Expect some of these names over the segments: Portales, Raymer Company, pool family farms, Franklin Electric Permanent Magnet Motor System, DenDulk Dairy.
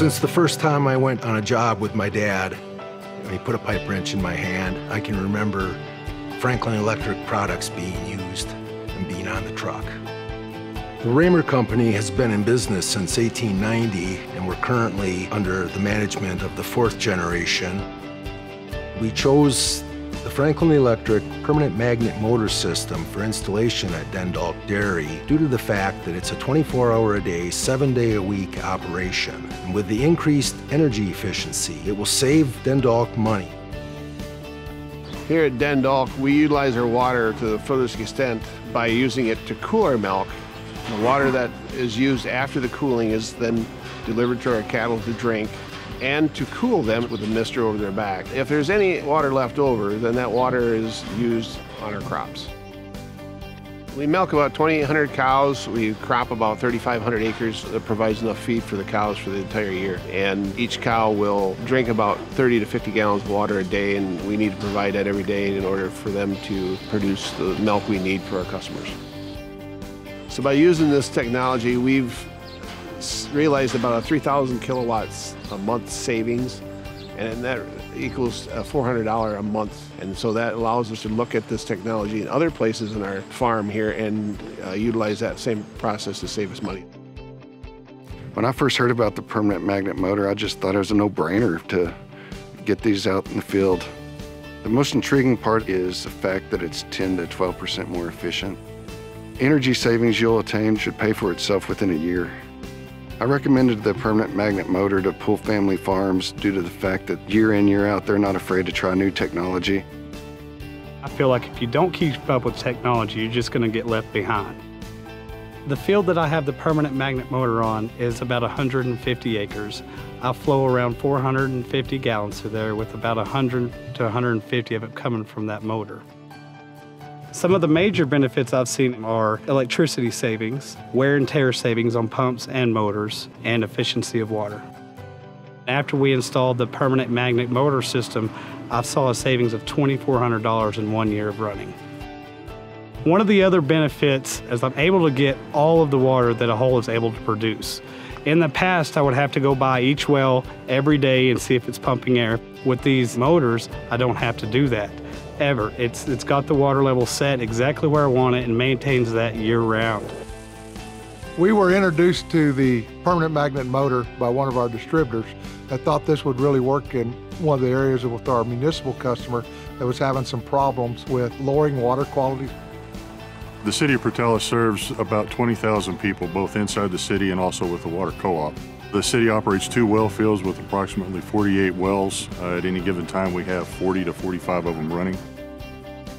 Since the first time I went on a job with my dad, and he put a pipe wrench in my hand, I can remember Franklin Electric products being used and being on the truck. The Raymer Company has been in business since 1890, and we're currently under the management of the fourth generation. We chose the Franklin Electric Permanent Magnet Motor System for installation at DenDulk Dairy due to the fact that it's a 24-hour-a-day, 7-day-a-week operation. And with the increased energy efficiency, it will save DenDulk money. Here at DenDulk, we utilize our water to the furthest extent by using it to cool our milk. The water that is used after the cooling is then delivered to our cattle to drink and to cool them with a mister over their back. If there's any water left over, then that water is used on our crops. We milk about 2,800 cows. We crop about 3,500 acres. That provides enough feed for the cows for the entire year. And each cow will drink about 30 to 50 gallons of water a day, and we need to provide that every day in order for them to produce the milk we need for our customers. So by using this technology, we've realized about a 3,000 kilowatts a month savings, and that equals $400 a month. And so that allows us to look at this technology in other places in our farm here and utilize that same process to save us money. When I first heard about the permanent magnet motor, I just thought it was a no-brainer to get these out in the field. The most intriguing part is the fact that it's 10 to 12% more efficient. Energy savings you'll attain should pay for itself within a year. I recommended the permanent magnet motor to Pool Family Farms due to the fact that year in, year out, they're not afraid to try new technology. I feel like if you don't keep up with technology, you're just going to get left behind. The field that I have the permanent magnet motor on is about 150 acres. I flow around 450 gallons through there, with about 100 to 150 of it coming from that motor. Some of the major benefits I've seen are electricity savings, wear and tear savings on pumps and motors, and efficiency of water. After we installed the permanent magnet motor system, I saw a savings of $2,400 in 1 year of running. One of the other benefits is I'm able to get all of the water that a hole is able to produce. In the past, I would have to go by each well every day and see if it's pumping air. With these motors, I don't have to do that. Ever. It's got the water level set exactly where I want it and maintains that year-round. We were introduced to the permanent magnet motor by one of our distributors. I thought this would really work in one of the areas with our municipal customer that was having some problems with lowering water quality. The City of Portales serves about 20,000 people, both inside the city and also with the water co-op. The city operates two well fields with approximately 48 wells. At any given time, we have 40 to 45 of them running.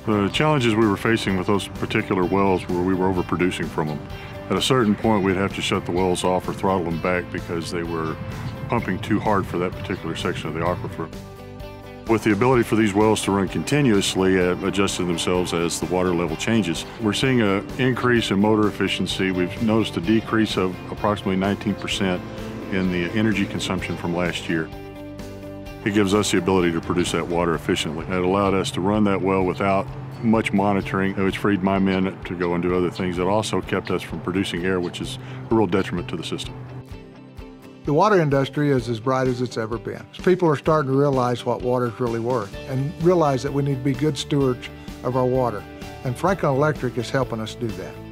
The challenges we were facing with those particular wells were we were overproducing from them. At a certain point, we'd have to shut the wells off or throttle them back because they were pumping too hard for that particular section of the aquifer. With the ability for these wells to run continuously, adjusting themselves as the water level changes, we're seeing an increase in motor efficiency. We've noticed a decrease of approximately 19% in the energy consumption from last year. It gives us the ability to produce that water efficiently. It allowed us to run that well without much monitoring, which freed my men to go and do other things. It also kept us from producing air, which is a real detriment to the system. The water industry is as bright as it's ever been. People are starting to realize what water's really worth and realize that we need to be good stewards of our water. And Franklin Electric is helping us do that.